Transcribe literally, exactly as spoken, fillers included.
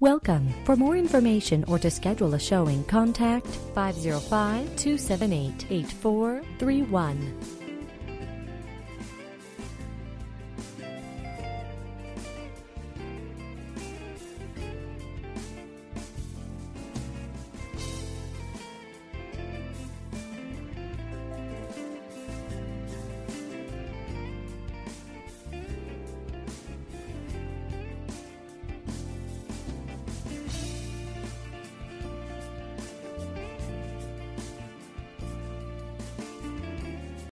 Welcome. For more information or to schedule a showing, contact five zero five, two seven eight, eight four three one.